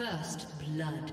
First blood.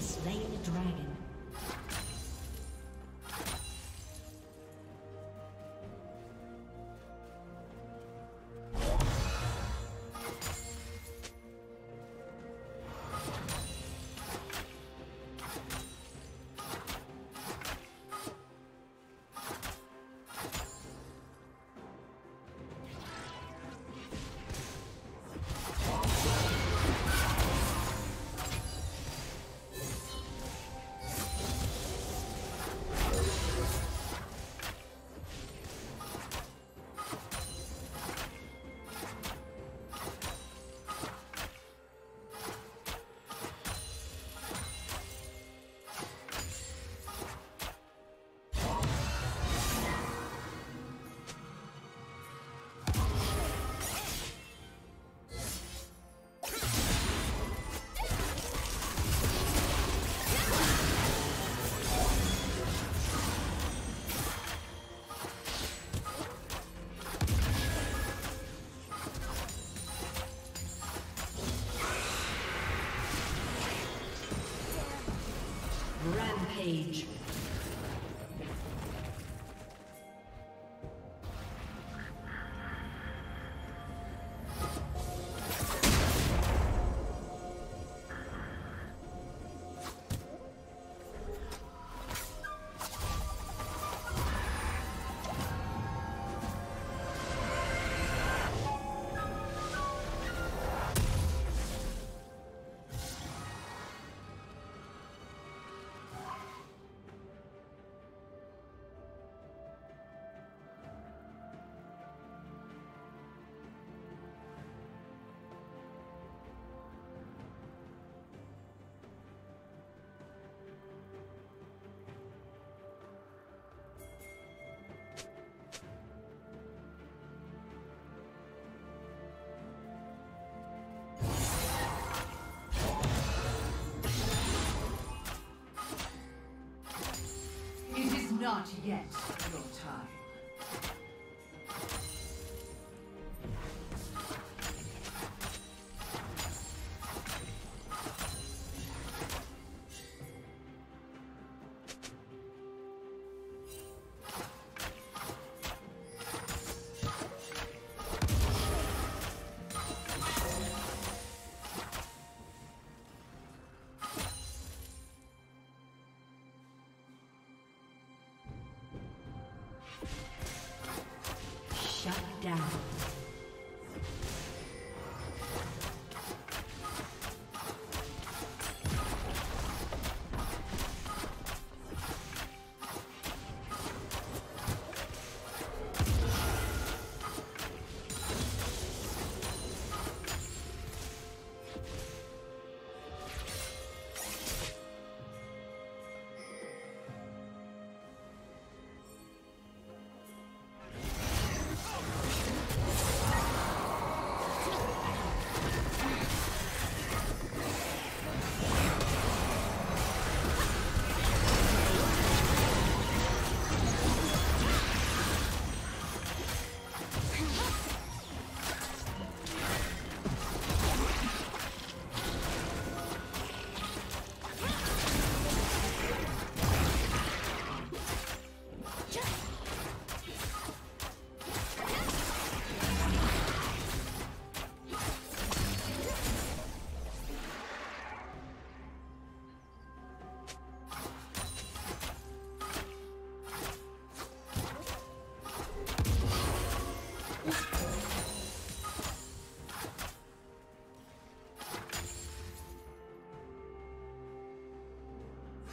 Slain the dragon. Age. Not yet, your time. Shut down.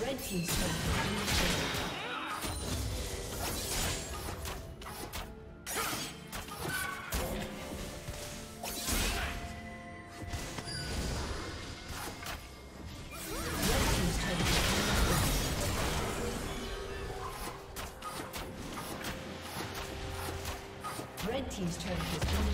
Red team's turret has been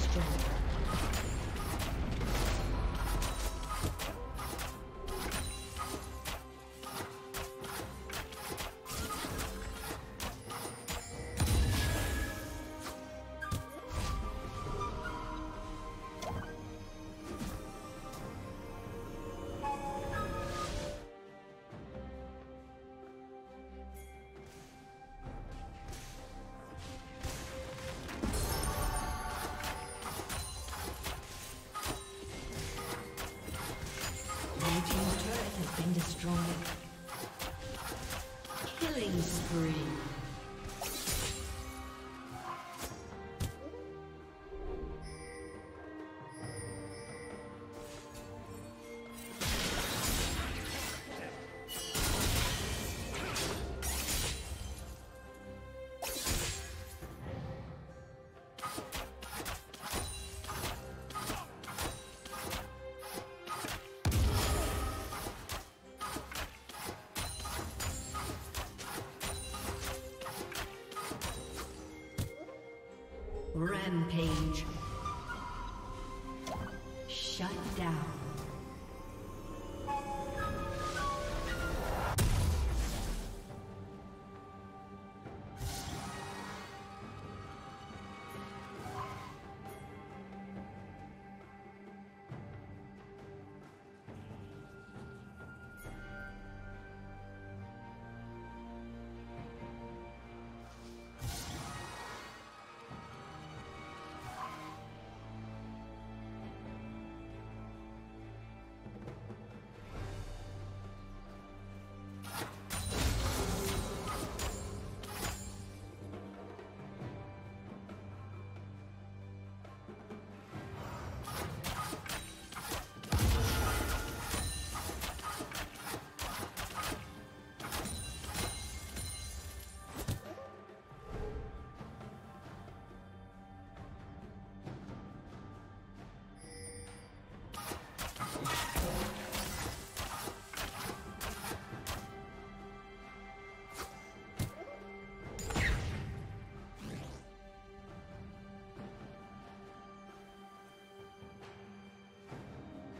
destroyed. Killing spree. Rampage. Shut down.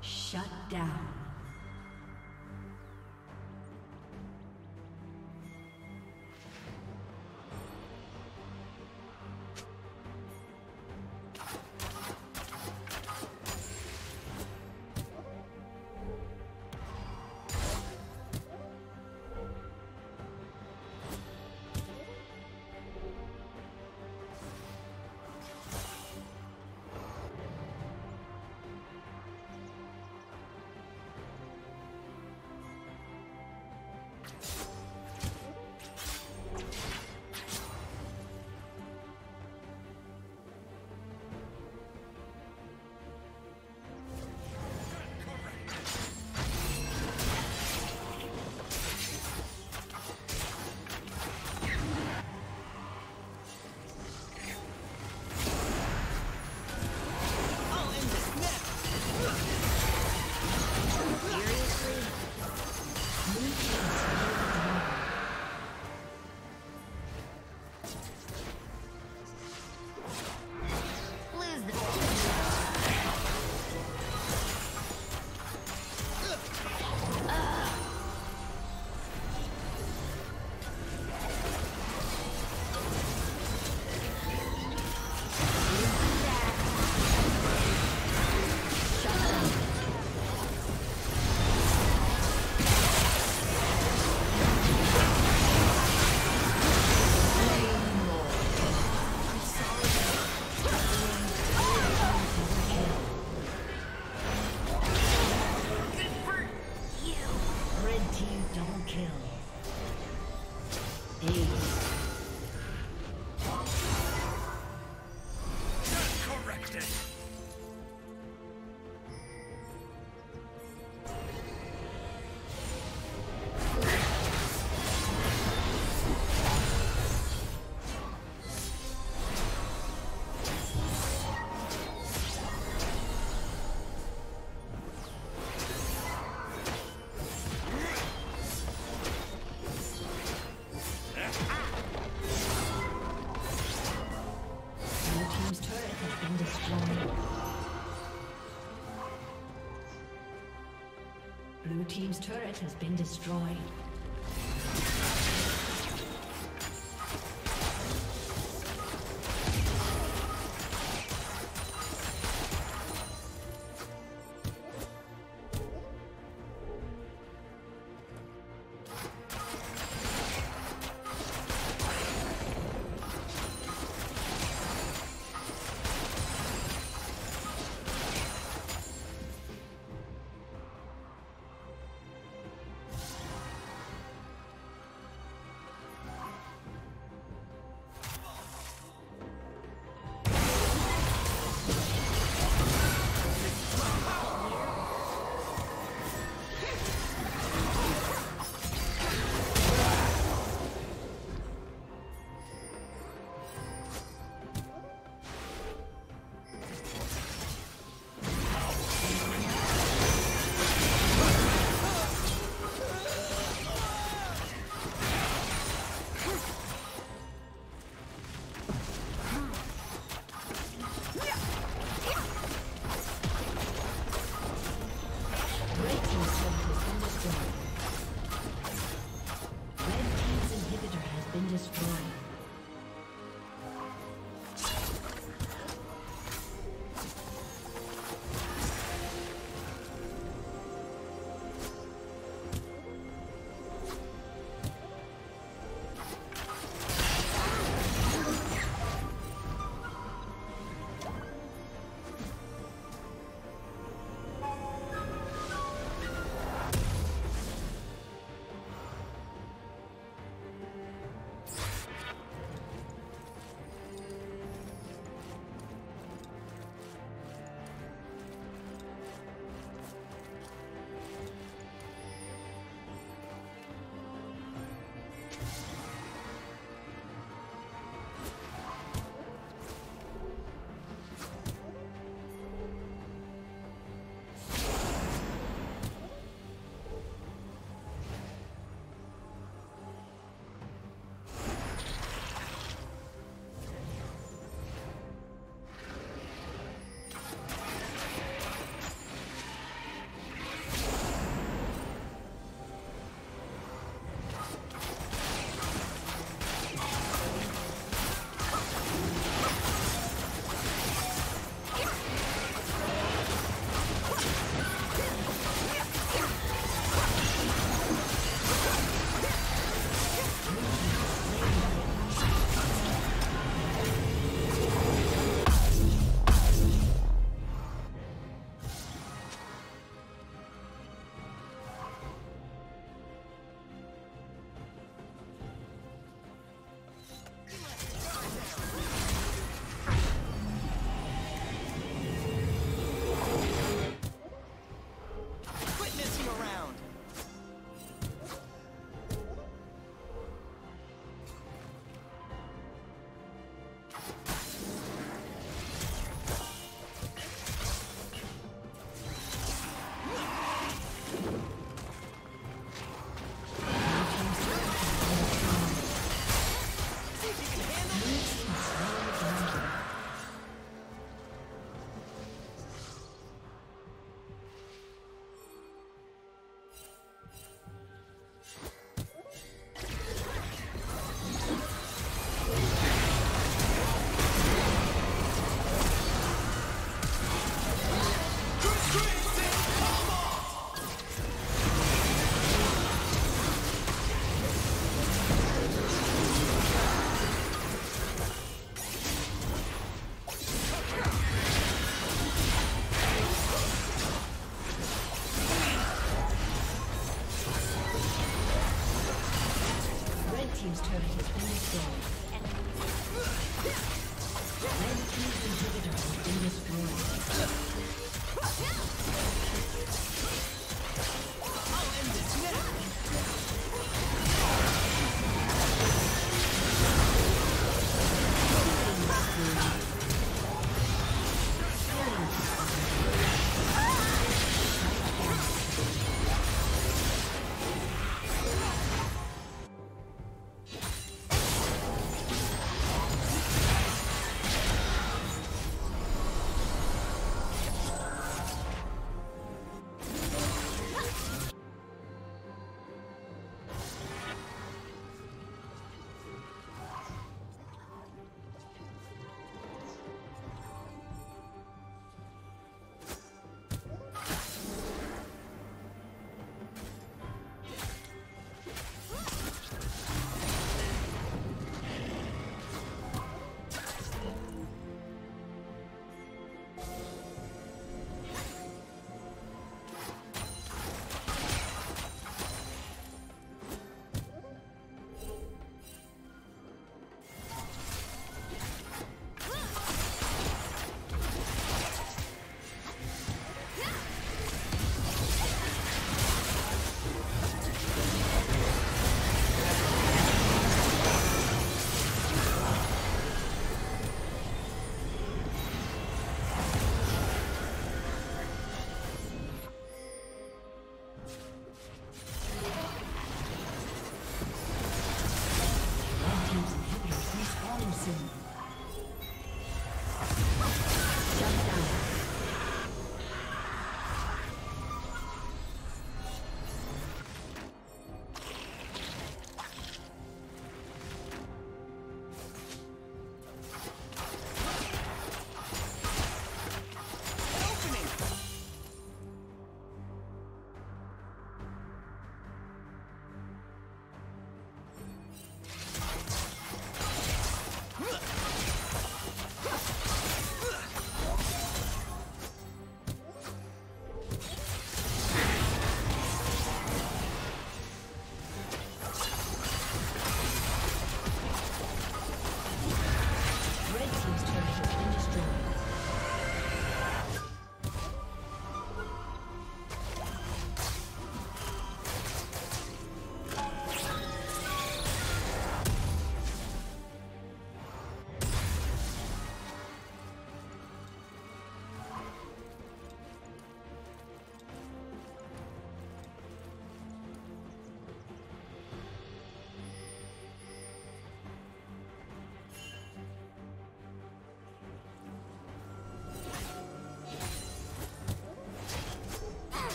Shut down. Blue team's turret has been destroyed.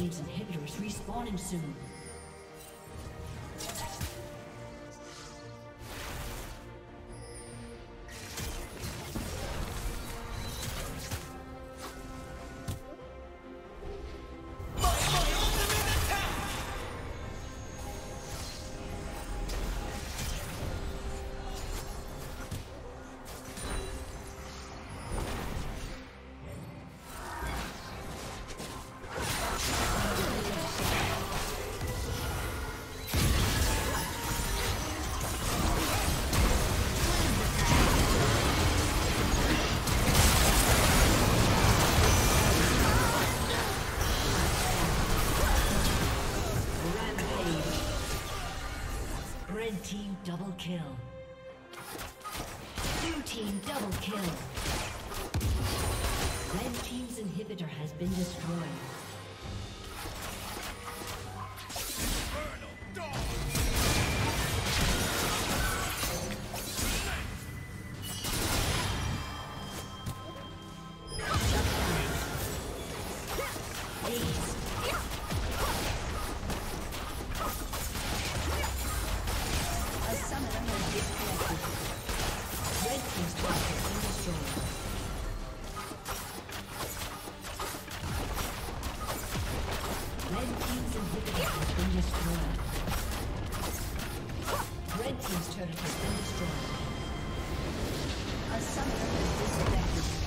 team's inhibitor is respawning soon. Team double kill. Blue team double kill. Red team's inhibitor has been destroyed. Red team's turret has been destroyed. A summoner has disconnected.